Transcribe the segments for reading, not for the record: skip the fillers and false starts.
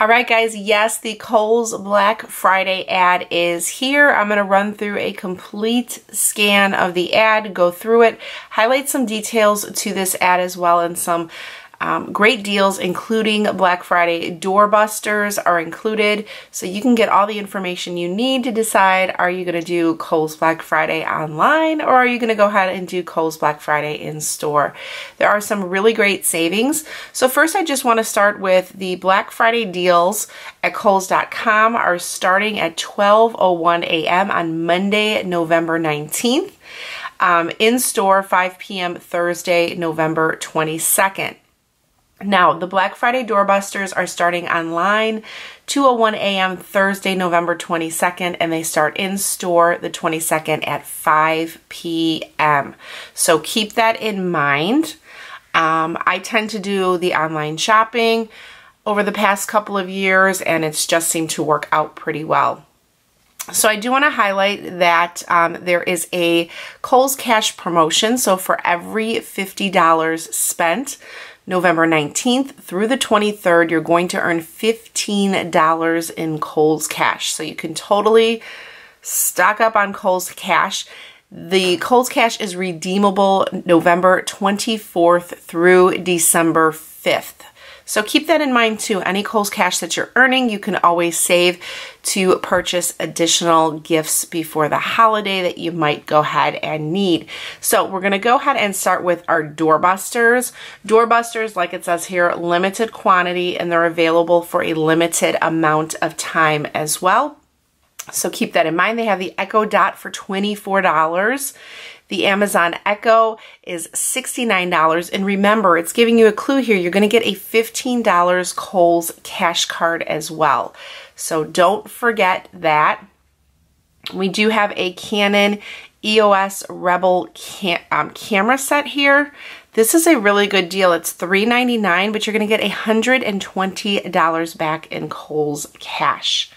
All right, guys, yes, the Kohl's Black Friday ad is here. I'm going to run through a complete scan of the ad, go through it, highlight some details to this ad as well, and some great deals, including Black Friday doorbusters are included. So you can get all the information you need to decide, are you going to do Kohl's Black Friday online, or are you going to go ahead and do Kohl's Black Friday in store? There are some really great savings. So first, I just want to start with the Black Friday deals at Kohl's.com are starting at 12:01 a.m. on Monday, November 19th. In store, 5 p.m. Thursday, November 22nd. Now, the Black Friday doorbusters are starting online 2:01 a.m. Thursday, November 22nd, and they start in store the 22nd at 5 p.m. So keep that in mind. I tend to do the online shopping over the past couple of years, and it's just seemed to work out pretty well. So I do want to highlight that there is a Kohl's Cash promotion. So for every $50 spent, November 19th through the 23rd, you're going to earn $15 in Kohl's Cash. So you can totally stock up on Kohl's Cash. The Kohl's Cash is redeemable November 24th through December 5th. So keep that in mind too. Any Kohl's Cash that you're earning, you can always save to purchase additional gifts before the holiday that you might go ahead and need. So we're going to go ahead and start with our doorbusters. Doorbusters, like it says here, limited quantity, and they're available for a limited amount of time as well. So keep that in mind. They have the Echo Dot for $24. The Amazon Echo is $69. And remember, it's giving you a clue here. You're going to get a $15 Kohl's Cash card as well. So don't forget that. We do have a Canon EOS Rebel camera set here. This is a really good deal. It's $399, but you're going to get $120 back in Kohl's Cash.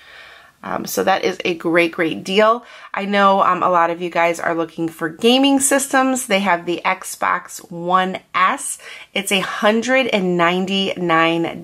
So that is a great deal. I know a lot of you guys are looking for gaming systems. They have the Xbox One S. It's $199.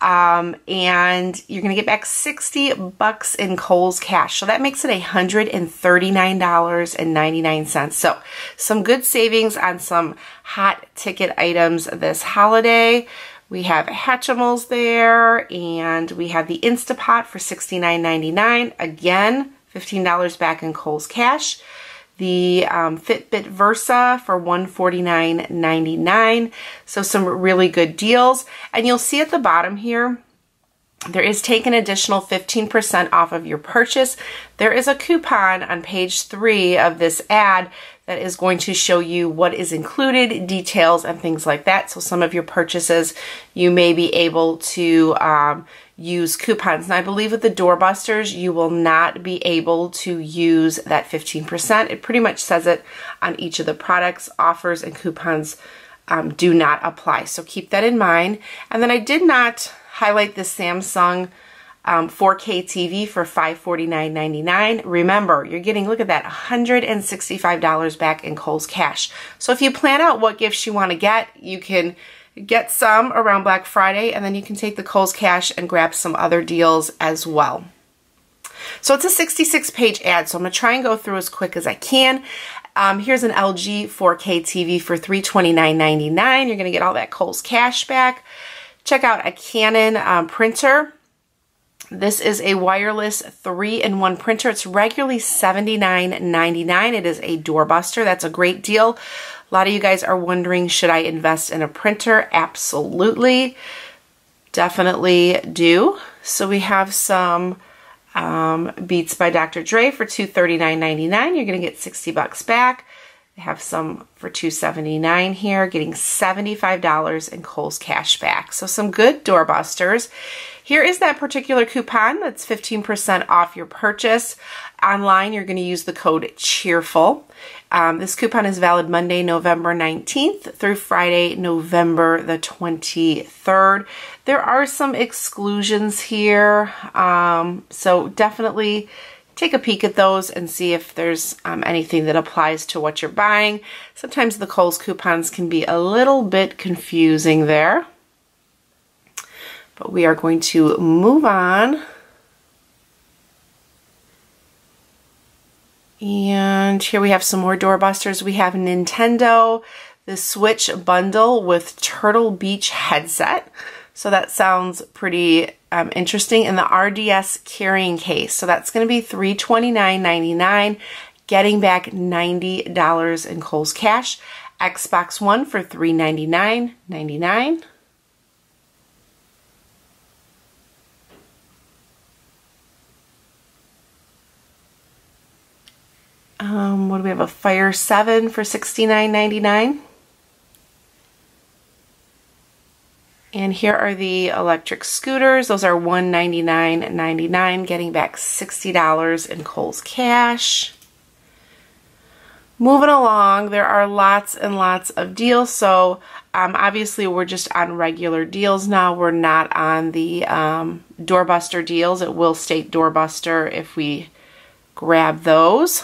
And you're going to get back $60 in Kohl's Cash. So that makes it $139.99. So some good savings on some hot ticket items this holiday. We have Hatchimals there, and we have the Instant Pot for $69.99. Again, $15 back in Kohl's Cash. The Fitbit Versa for $149.99. So some really good deals. And you'll see at the bottom here, there is take an additional 15% off of your purchase. There is a coupon on page 3 of this ad that is going to show you what is included, details, and things like that. So some of your purchases, you may be able to use coupons. And I believe with the doorbusters, you will not be able to use that 15%. It pretty much says it on each of the products. Offers and coupons do not apply. So keep that in mind. And then I did not highlight the Samsung 4K TV for $549.99. Remember, you're getting, look at that, $165 back in Kohl's Cash. So if you plan out what gifts you want to get, you can get some around Black Friday, and then you can take the Kohl's Cash and grab some other deals as well. So it's a 66-page ad, so I'm going to try and go through as quick as I can. Here's an LG 4K TV for $329.99. You're going to get all that Kohl's Cash back. Check out a Canon printer. This is a wireless 3-in-1 printer. It's regularly $79.99. It is a doorbuster. That's a great deal. A lot of you guys are wondering, should I invest in a printer? Absolutely. Definitely do. So we have some Beats by Dr Dre for $239.99. You're going to get $60 back. I have some for $279 here, getting $75 in Kohl's Cash back. So some good doorbusters. Here is that particular coupon that's 15% off your purchase. Online, you're going to use the code CHEERFUL. This coupon is valid Monday, November 19th through Friday, November the 23rd. There are some exclusions here, so definitely take a peek at those and see if there's anything that applies to what you're buying. Sometimes the Kohl's coupons can be a little bit confusing there. But we are going to move on. And here we have some more doorbusters. We have Nintendo, the Switch bundle with Turtle Beach headset. So that sounds pretty interesting. And the RDS carrying case. So that's going to be $329.99, getting back $90 in Kohl's cash. Xbox One for $399.99. What do we have? A Fire 7 for $69.99. And here are the electric scooters. Those are $199.99, getting back $60 in Kohl's cash. Moving along, there are lots and lots of deals. So obviously we're just on regular deals now. We're not on the doorbuster deals. It will state doorbuster if we grab those.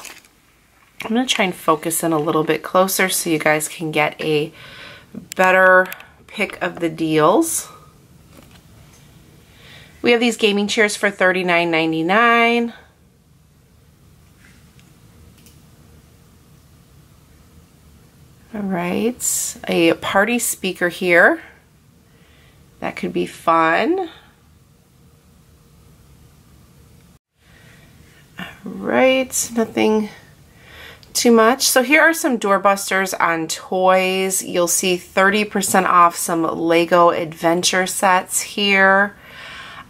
I'm going to try and focus in a little bit closer so you guys can get a better pick of the deals. We have these gaming chairs for $39.99. All right, a party speaker here. That could be fun. All right, nothing too much. So here are some doorbusters on toys. You'll see 30% off some Lego adventure sets here.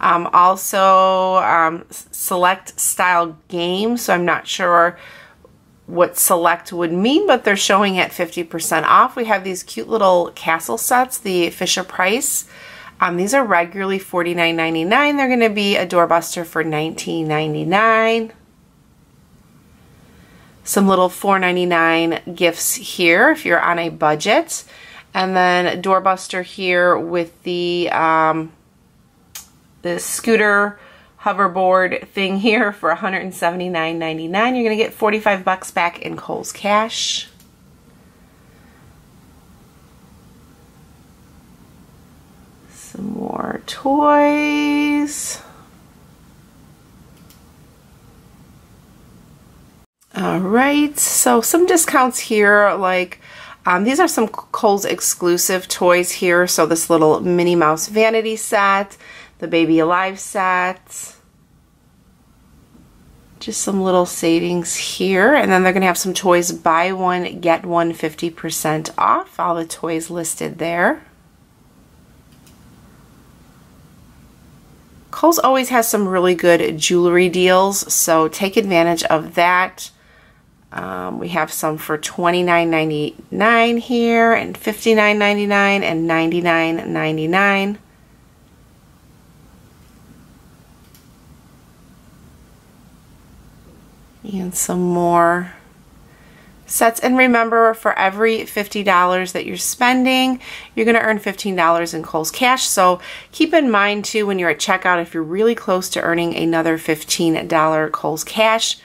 Also, select style games. So I'm not sure what select would mean, but they're showing at 50% off. We have these cute little castle sets, the Fisher Price. These are regularly $49.99. They're going to be a doorbuster for $19.99. Some little $4.99 gifts here if you're on a budget. And then doorbuster here with the scooter hoverboard thing here for $179.99. You're going to get 45 bucks back in Kohl's cash. Some more toys. Alright, so some discounts here, like these are some Kohl's exclusive toys here. So this little Minnie Mouse vanity set, the Baby Alive set, just some little savings here. And then they're going to have some toys, buy one, get one 50% off, all the toys listed there. Kohl's always has some really good jewelry deals, so take advantage of that. We have some for $29.99 here, and $59.99, and $99.99. And some more sets. And remember, for every $50 that you're spending, you're going to earn $15 in Kohl's cash. So keep in mind, too, when you're at checkout, if you're really close to earning another $15 Kohl's cash,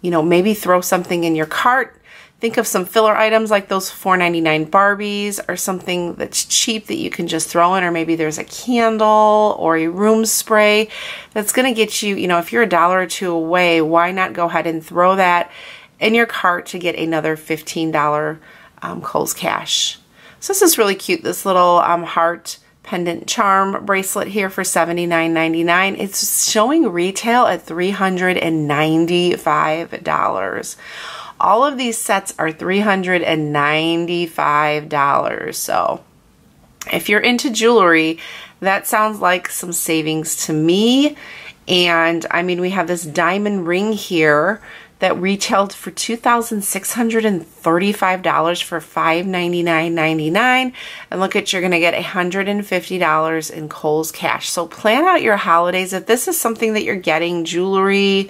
you know, maybe throw something in your cart. Think of some filler items like those $4.99 Barbies or something that's cheap that you can just throw in, or maybe there's a candle or a room spray that's going to get you, you know, if you're a dollar or two away, why not go ahead and throw that in your cart to get another $15 Kohl's cash. So this is really cute, this little heart pendant charm bracelet here for $79.99. It's showing retail at $395. All of these sets are $395. So if you're into jewelry, that sounds like some savings to me. And I mean, we have this diamond ring here that retailed for $2,635 for $599.99. And look at, you're gonna get $150 in Kohl's cash. So plan out your holidays. If this is something that you're getting, jewelry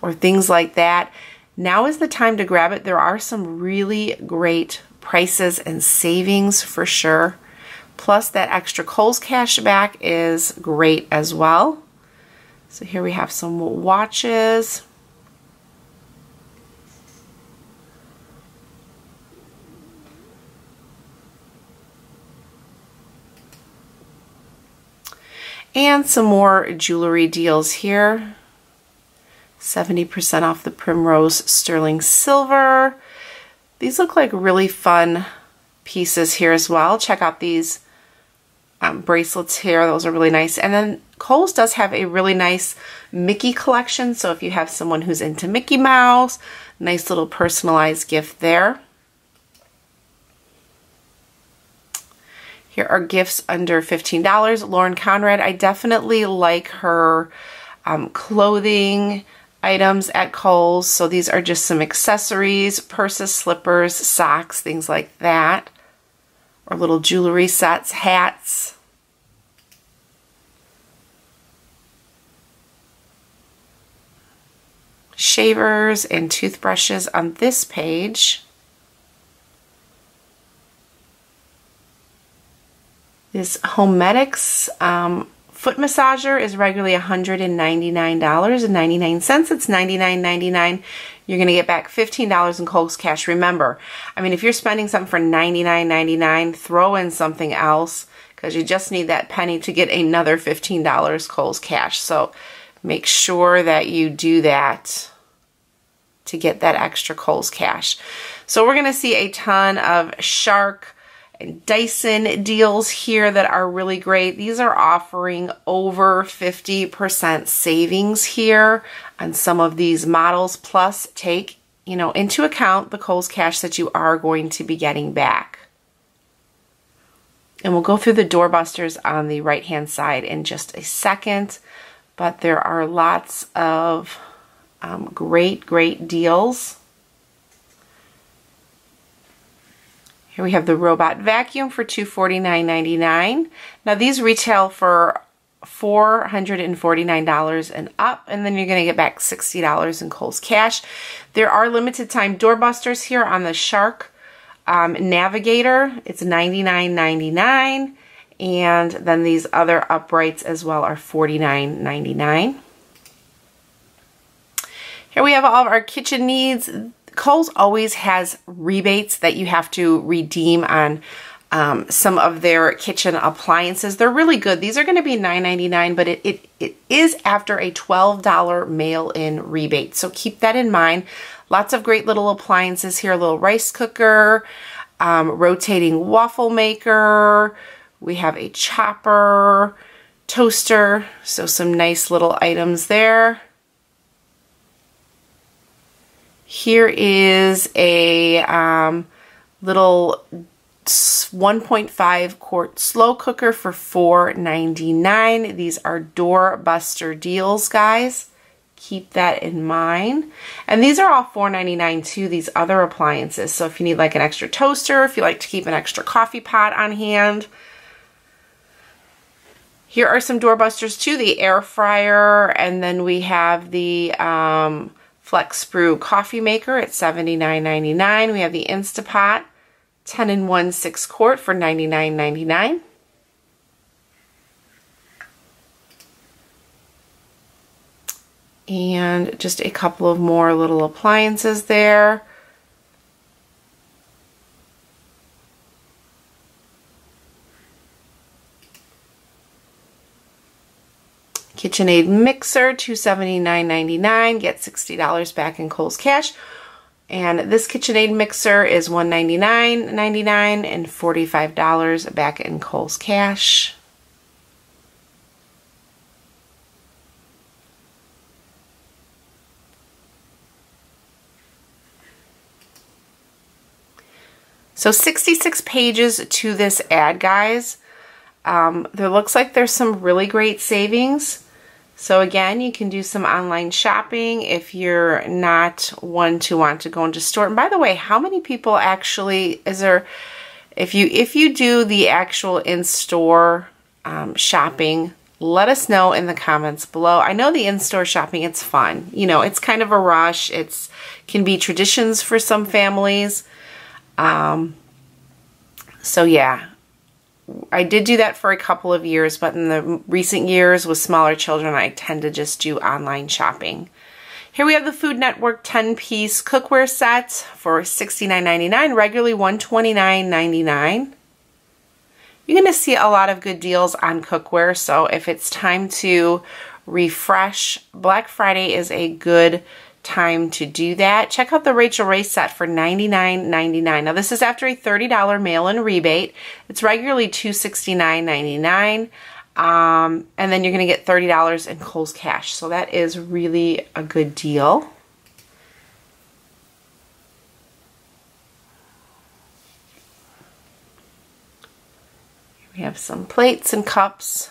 or things like that, now is the time to grab it. There are some really great prices and savings for sure. Plus that extra Kohl's cash back is great as well. So here we have some watches. And some more jewelry deals here. 70% off the Primrose Sterling Silver. These look like really fun pieces here as well. Check out these bracelets here. Those are really nice. And then Kohl's does have a really nice Mickey collection. So if you have someone who's into Mickey Mouse, nice little personalized gift there. Here are gifts under $15. Lauren Conrad, I definitely like her clothing items at Kohl's. So these are just some accessories, purses, slippers, socks, things like that. Or little jewelry sets, hats. Shavers and toothbrushes on this page. This Homedics foot massager is regularly $199.99. It's $99.99. You're going to get back $15 in Kohl's cash. Remember, I mean, if you're spending something for $99.99, throw in something else because you just need that penny to get another $15 Kohl's cash. So make sure that you do that to get that extra Kohl's cash. So we're going to see a ton of Shark and Dyson deals here that are really great. These are offering over 50% savings here on some of these models, plus take, you know, into account the Kohl's cash that you are going to be getting back. And we'll go through the doorbusters on the right hand side in just a second, but there are lots of great deals. Here we have the robot vacuum for $249.99. Now these retail for $449 and up, and then you're going to get back $60 in Kohl's cash. There are limited time doorbusters here on the Shark Navigator. It's $99.99, and then these other uprights as well are $49.99. Here we have all of our kitchen needs. Kohl's always has rebates that you have to redeem on some of their kitchen appliances. They're really good. These are going to be $9.99, but it is after a $12 mail-in rebate. So keep that in mind. Lots of great little appliances here. A little rice cooker, rotating waffle maker. We have a chopper, toaster. So some nice little items there. Here is a little 1.5 quart slow cooker for $4.99. These are doorbuster deals, guys. Keep that in mind. And these are all $4.99 too, these other appliances. So if you need like an extra toaster, if you like to keep an extra coffee pot on hand. Here are some doorbusters too, the air fryer, and then we have the Flex Brew coffee maker at $79.99. We have the Instant Pot 10-in-1 6-quart for $99.99. And just a couple of more little appliances there. KitchenAid mixer, $279.99, get $60 back in Kohl's cash. And this KitchenAid mixer is $199.99 and $45 back in Kohl's cash. So 66 pages to this ad, guys. There looks like there's some really great savings. So again, you can do some online shopping if you're not one to want to go into store. And by the way, how many people actually, is there, if you do the actual in-store shopping, let us know in the comments below. I know the in-store shopping, it's fun. You know, it's kind of a rush. It's can be traditions for some families. So yeah. I did do that for a couple of years, but in the recent years with smaller children, I tend to just do online shopping. Here we have the Food Network 10-piece cookware set for $69.99, regularly $129.99. you're going to see a lot of good deals on cookware. So if it's time to refresh, Black Friday is a good time to do that. Check out the Rachael Ray set for $99.99. Now this is after a $30 mail-in rebate. It's regularly $269.99. And then you're going to get $30 in Kohl's cash. So that is really a good deal. Here we have some plates and cups.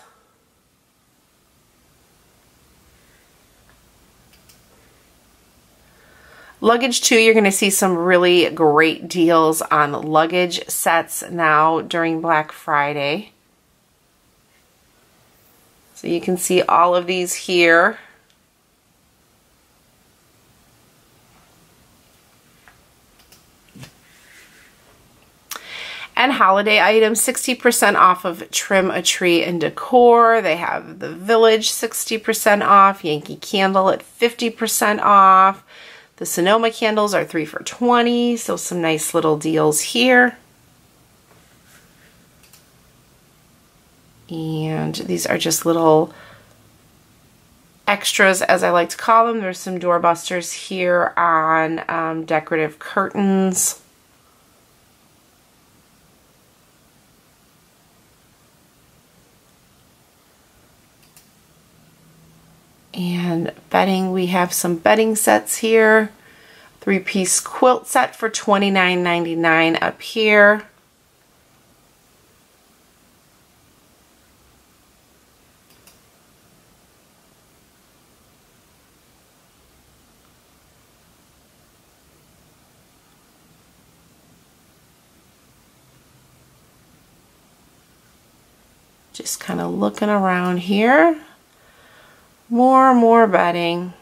Luggage too, you're going to see some really great deals on luggage sets now during Black Friday. So you can see all of these here. And holiday items, 60% off of Trim a Tree and Decor. They have the Village 60% off, Yankee Candle at 50% off. The Sonoma candles are 3 for $20, so some nice little deals here. And these are just little extras, as I like to call them. There's some doorbusters here on decorative curtains. And bedding, we have some bedding sets here. 3-piece quilt set for $29.99 up here. Just kind of looking around here. More bedding.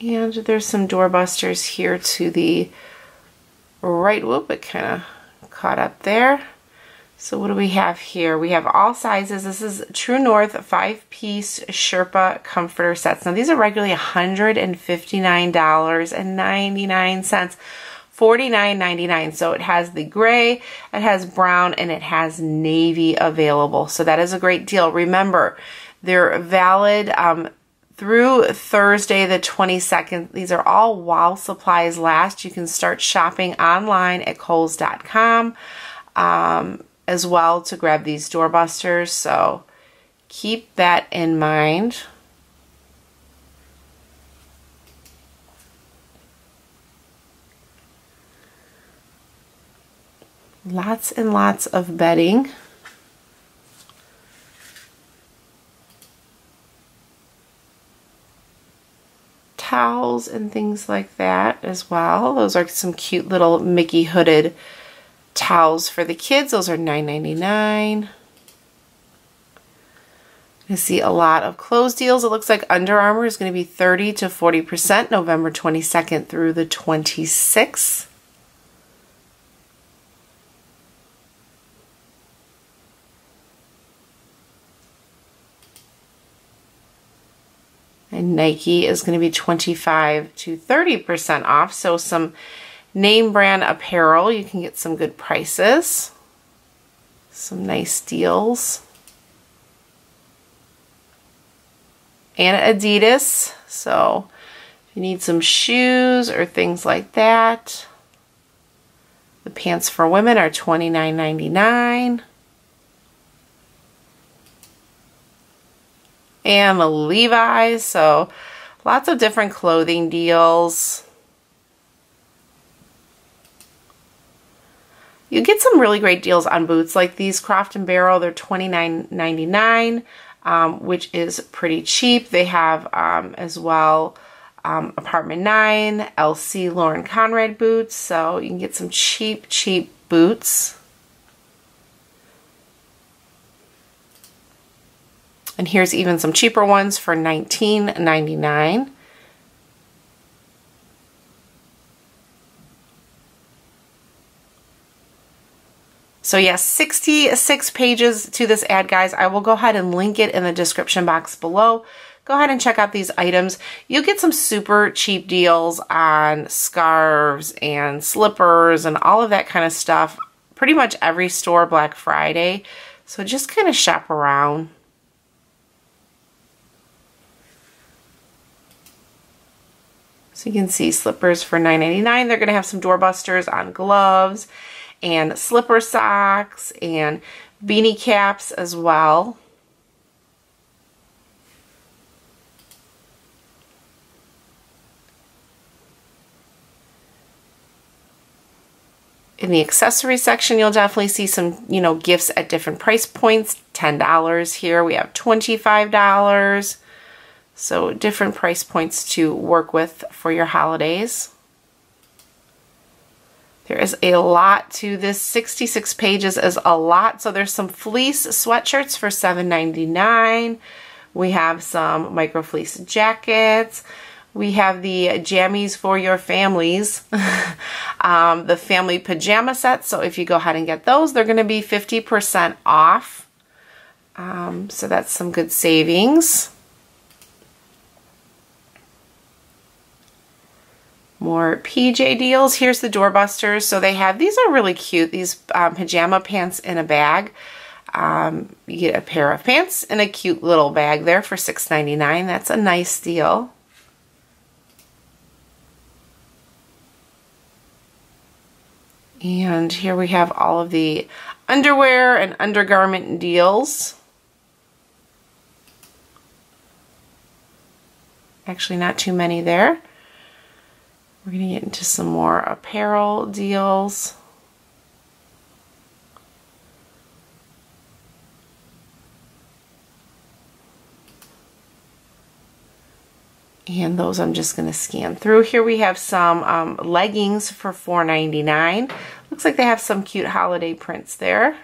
And there's some doorbusters here to the right. Whoop, it kind of caught up there. So what do we have here? We have all sizes. This is True North 5-piece Sherpa comforter sets. Now these are regularly $159.99. $49.99. So it has the gray, it has brown, and it has navy available. So that is a great deal. Remember, they're valid through Thursday the 22nd. These are all while supplies last. You can start shopping online at kohls.com as well to grab these doorbusters. So keep that in mind. Lots and lots of bedding. Towels and things like that as well. Those are some cute little Mickey hooded towels for the kids. Those are $9.99. You see a lot of clothes deals. It looks like Under Armour is going to be 30 to 40% November 22nd through the 26th. And Nike is going to be 25 to 30% off. So some name brand apparel, you can get some good prices, some nice deals. And Adidas, so if you need some shoes or things like that. The pants for women are $29.99. And the Levi's, so lots of different clothing deals. You get some really great deals on boots like these Croft & Barrel. They're $29.99, which is pretty cheap. They have as well Apartment 9, LC Lauren Conrad boots, so you can get some cheap boots. And here's even some cheaper ones for $19.99. So yes, 66 pages to this ad, guys. I will go ahead and link it in the description box below. go ahead and check out these items. You'll get some super cheap deals on scarves and slippers and all of that kind of stuff. Pretty much every store Black Friday. So just kind of shop around. So you can see slippers for $9.99. They're going to have some doorbusters on gloves and slipper socks and beanie caps as well. In the accessory section, you'll definitely see some, you know, gifts at different price points. $10 here, we have $25. So different price points to work with for your holidays. There is a lot to this. 66 pages is a lot. So there's some fleece sweatshirts for $7.99. We have some micro fleece jackets. We have the jammies for your families, the family pajama sets. So if you go ahead and get those, they're going to be 50% off. So that's some good savings. More PJ deals. Here's the doorbusters. So they have, these are really cute, these pajama pants in a bag. You get a pair of pants in a cute little bag there for $6.99. That's a nice deal. And here we have all of the underwear and undergarment deals. Actually, not too many there. We're going to get into some more apparel deals. And those I'm just going to scan through. Here we have some leggings for $4.99. Looks like they have some cute holiday prints there.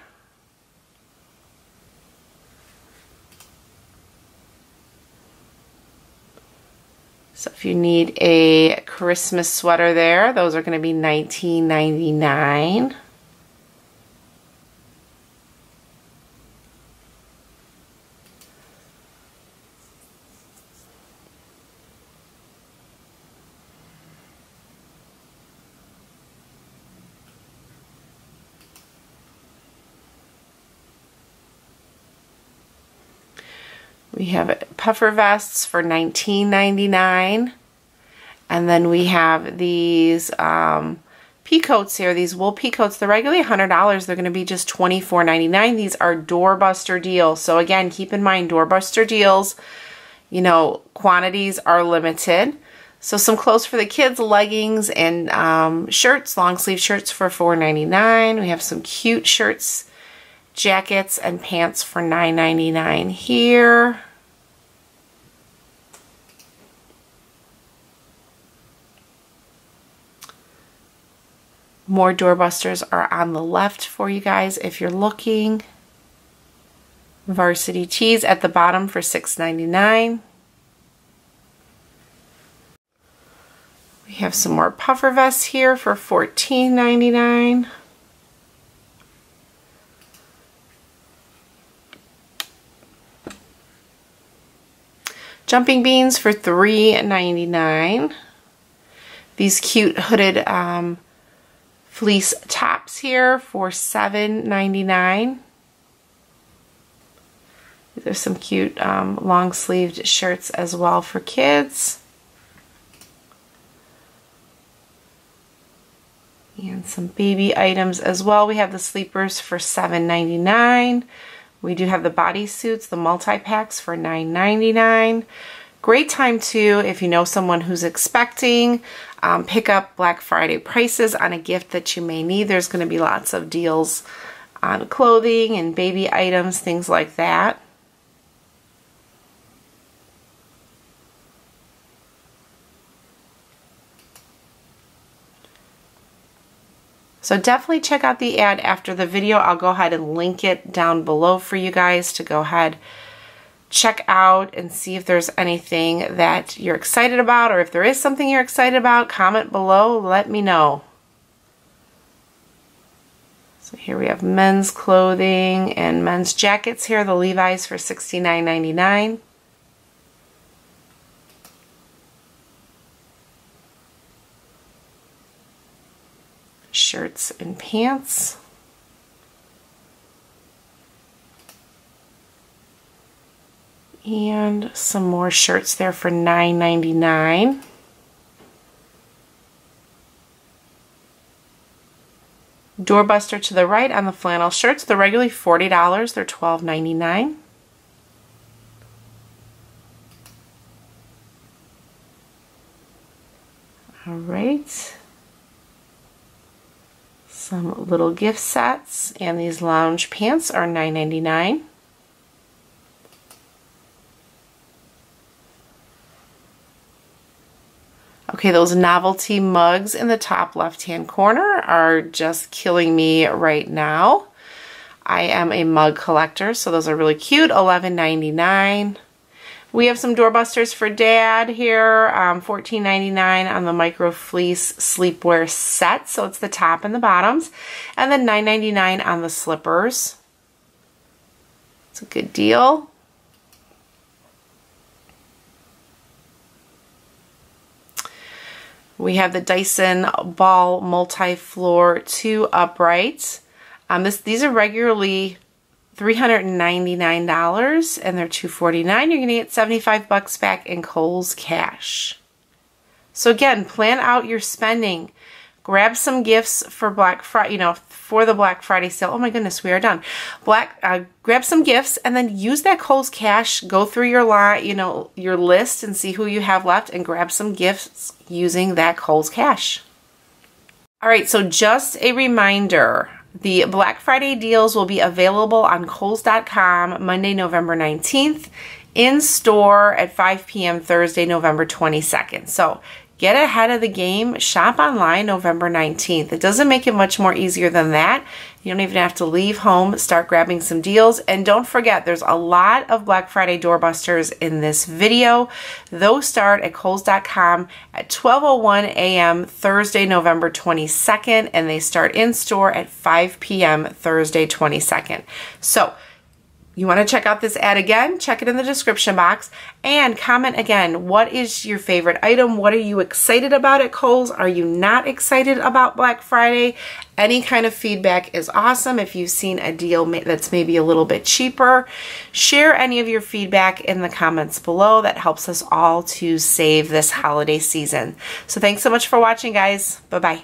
So if you need a Christmas sweater there, those are going to be $19.99. We have puffer vests for $19.99, and then we have these pea coats here, these wool pea coats. They're regularly $100. They're going to be just $24.99. These are doorbuster deals. So again, keep in mind, doorbuster deals, you know, quantities are limited. So some clothes for the kids, leggings and shirts, long sleeve shirts for $4.99. We have some cute shirts, jackets and pants for $9.99 here. More doorbusters are on the left for you guys if you're looking. Varsity tees at the bottom for $6.99. We have some more puffer vests here for $14.99. Jumping beans for $3.99. These cute hooded fleece tops here for $7.99. There's some cute long-sleeved shirts as well for kids. And some baby items as well. We have the sleepers for $7.99. We do have the bodysuits, the multi-packs for $9.99. Great time too if you know someone who's expecting. Pick up Black Friday prices on a gift that you may need. There's going to be lots of deals on clothing and baby items, things like that. So definitely check out the ad after the video. I'll go ahead and link it down below for you guys to go ahead, check out and see if there's anything that you're excited about, or if there is something you're excited about, comment below, let me know. So here we have men's clothing and men's jackets here, the Levi's for $69.99. shirts and pants. And some more shirts there for $9.99. Doorbuster to the right on the flannel shirts. They're regularly $40. They're $12.99. All right. Some little gift sets. And these lounge pants are $9.99. Okay, those novelty mugs in the top left-hand corner are just killing me right now. I am a mug collector, so those are really cute, $11.99. We have some doorbusters for Dad here, $14.99 on the micro fleece sleepwear set, so it's the top and the bottoms, and then $9.99 on the slippers. It's a good deal. We have the Dyson Ball Multi-Floor 2 Upright. These are regularly $399 and they're $249. You're gonna get $75 back in Kohl's cash. So again, plan out your spending. Grab some gifts for Black Friday, for the Black Friday sale. Oh my goodness, we are done. Grab some gifts and then use that Kohl's cash. Go through your lot, your list and see who you have left and grab some gifts using that Kohl's cash. All right, so just a reminder, the Black Friday deals will be available on Kohl's.com Monday, November 19th, in store at 5 p.m. Thursday, November 22nd. So get ahead of the game, shop online November 19th. It doesn't make it much more easier than that. You don't even have to leave home, start grabbing some deals. And don't forget, there's a lot of Black Friday doorbusters in this video. Those start at Kohl's.com at 12:01 a.m. Thursday, November 22nd, and they start in store at 5 p.m. Thursday, 22nd. So, you want to check out this ad again? Check it in the description box and comment again. What is your favorite item? What are you excited about at Kohl's? Are you not excited about Black Friday? Any kind of feedback is awesome. If you've seen a deal that's maybe a little bit cheaper, share any of your feedback in the comments below. That helps us all to save this holiday season. So thanks so much for watching, guys. Bye-bye.